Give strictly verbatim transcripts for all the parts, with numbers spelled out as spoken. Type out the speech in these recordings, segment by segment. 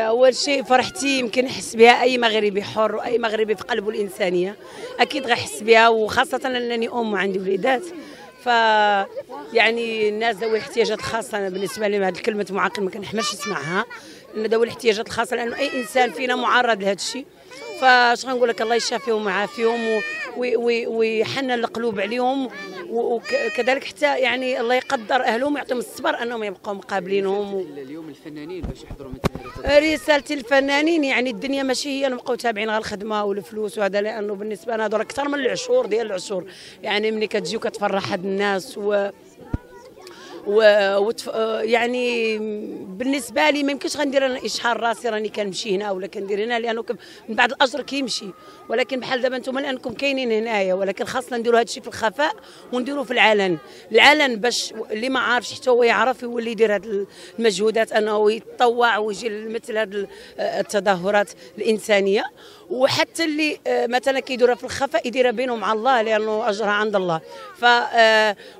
أول شيء فرحتي يمكن نحس بها أي مغربي حر وأي مغربي في قلبه الإنسانية، أكيد غيحس بها، وخاصة أنني أم وعندي وليدات، ف يعني الناس ذوي الاحتياجات الخاصة، أنا بالنسبة لي هذه الكلمة معاقل ما كنحملش نسمعها، أن ذوي الاحتياجات الخاصة، لأنه أي إنسان فينا معرض لهذا الشيء، فاش غنقول لك الله يشافيهم ويعافيهم ويحنن القلوب عليهم، وكذلك حتى يعني الله يقدر اهلهم ويعطيهم الصبر انهم يبقوا مقابلينهم. اليوم الفنانين باش يحضروا مثل رسالتي الفنانين، يعني الدنيا ماشي هي نبقاو تابعين غير الخدمه والفلوس وهذا، لانه بالنسبه انا هضر اكثر من العشور ديال العشور، يعني ملي كتجي وكتفرح هاد الناس و و وتف... يعني بالنسبه لي ما يمكنش غندير انا اشحال راسي راني كنمشي هنا ولا كندير هنا، لانه كم... من بعد الاجر كيمشي، ولكن بحال دابا نتوما لانكم كاينين هنايا، ولكن خاصنا نديروا هذا الشيء في الخفاء ونديروا في العلن، العلن باش اللي ما عارفش حتى هو يعرف، هو اللي يدير هذه المجهودات انه يتطوع ويجي لمثل هذه التظاهرات الانسانيه، وحتى اللي مثلا كيديرها في الخفاء يديرها بينه مع الله، لانه اجرها عند الله. ف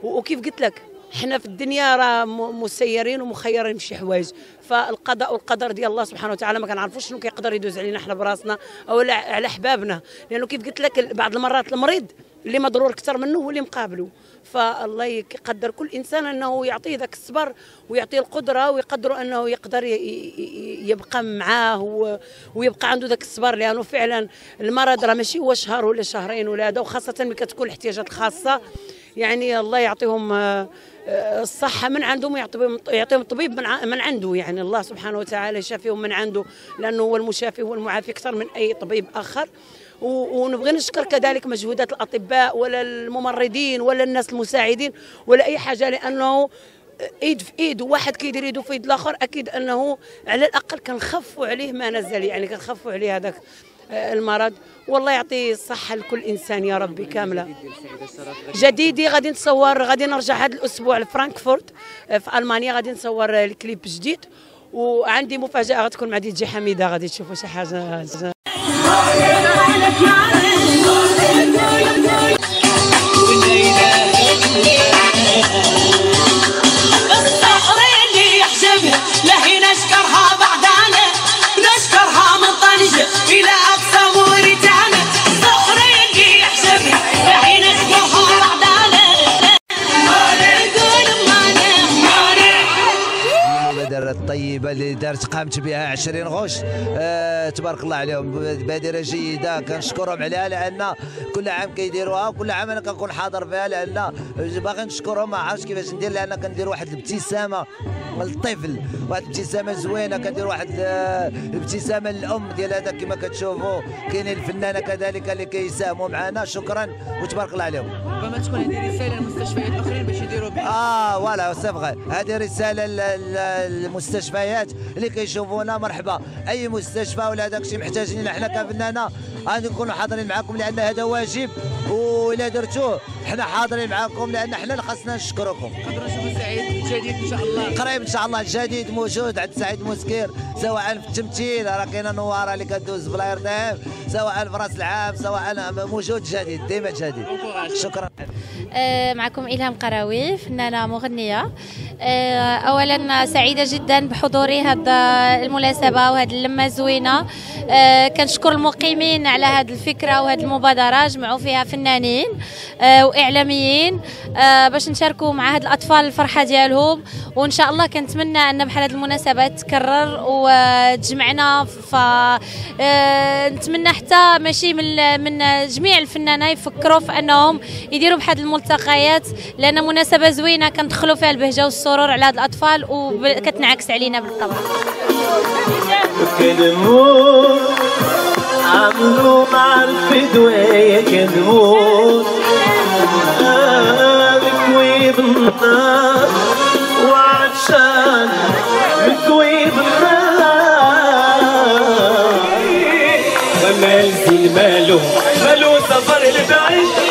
وكيف قلت لك حنا في الدنيا راه مسيرين ومخيرين بشي حوايج، فالقضاء والقدر ديال الله سبحانه وتعالى ما كنعرفوش شنو كيقدر يدوز علينا حنا براسنا او على احبابنا، لانه كيف قلت لك بعض المرات المريض اللي مضرور اكثر منه هو اللي مقابله، فالله يقدر كل انسان انه يعطيه ذاك الصبر ويعطيه القدره ويقدروا انه يقدر يبقى معاه ويبقى عنده ذاك الصبر، لانه فعلا المرض راه ماشي هو شهر ولا شهرين ولا هذا، وخاصه ملي كتكون الاحتياجات الخاصه، يعني الله يعطيهم الصحة من عندهم ويعطيهم يعطيهم الطبيب من عنده، يعني الله سبحانه وتعالى يشافيهم من عنده، لأنه هو المشافي هو المعافي أكثر من أي طبيب آخر. ونبغي نشكر كذلك مجهودات الأطباء ولا الممرضين ولا الناس المساعدين ولا أي حاجة، لأنه ايد في ايد وواحد كيدير يده في يد الآخر، أكيد أنه على الأقل كنخفوا عليه ما نزل، يعني كنخفوا عليه هذاك المرض، والله يعطي الصحة لكل إنسان يا ربي كاملة. جديدي غادي نصور، غادي نرجع هذا الأسبوع لفرانكفورت في ألمانيا، غادي نصور الكليب جديد، وعندي مفاجأة غتكون مع ديجي حميدة، غادي تشوفوا شي حاجة. الطيبه اللي دارت قامت بها عشرين غشت، آه تبارك الله عليهم، بادره جيده كنشكرهم عليها، لان كل عام كيديروها وكل عام انا كنكون حاضر فيها، لان باغي نشكرهم ما عرفتش كيفاش ندير، لان كندير واحد الابتسامه للطفل، واحد الابتسامه زوينه، كندير واحد الابتسامه للام ديال هذا، كما كتشوفوا كاينين الفنانه كذلك اللي كيساهموا معنا، شكرا وتبارك الله عليهم. ربما تكون هذه رساله للمستشفيات الاخرين باش يديروا بها. اه فوالا سي فغي، هذه رساله للمستشفيات اللي كيشوفونا، مرحبا اي مستشفى ولا داك الشيء محتاجين، حنا كفنانه غادي نكونوا حاضرين معكم، لان هذا واجب، والا درتوه حنا حاضرين معكم، لان حنا اللي خاصنا نشكركم. نقدروا نشوفوا سعيد الجديد ان شاء الله قريب، ان شاء الله الجديد موجود عند سعيد مسكير، سواء في التمثيل راه كاينه نواره اللي كدوز بلاير دايم، سواء في راس العام، سواء موجود جديد ديما جديد. شكرا. معكم إلهام قراوي، فنانة مغنية. أولا سعيدة جدا بحضوري هذا المناسبة وهذه اللمة زوينة، كنشكر المقيمين على هذه الفكرة وهذه المبادرة، جمعوا فيها فنانين وإعلاميين باش نشاركوا مع هاد الأطفال الفرحة ديالهم، وإن شاء الله كنتمنى أن بحال هذه المناسبات تكرر وتجمعنا، فنتمنى حتى ماشي من من جميع الفنانة يفكروا في أنهم يديروا بحال الملتقيات، لأن مناسبة زوينة كندخلوا فيها البهجة والسرور على هاد الأطفال وكتنعكس علينا بالطبع. كدمون عملوا معرف دوايا، كدمون مكوي بالنار وعطشان، مكوي بالنار، ما مالزي مالو مالو سفر البعيد.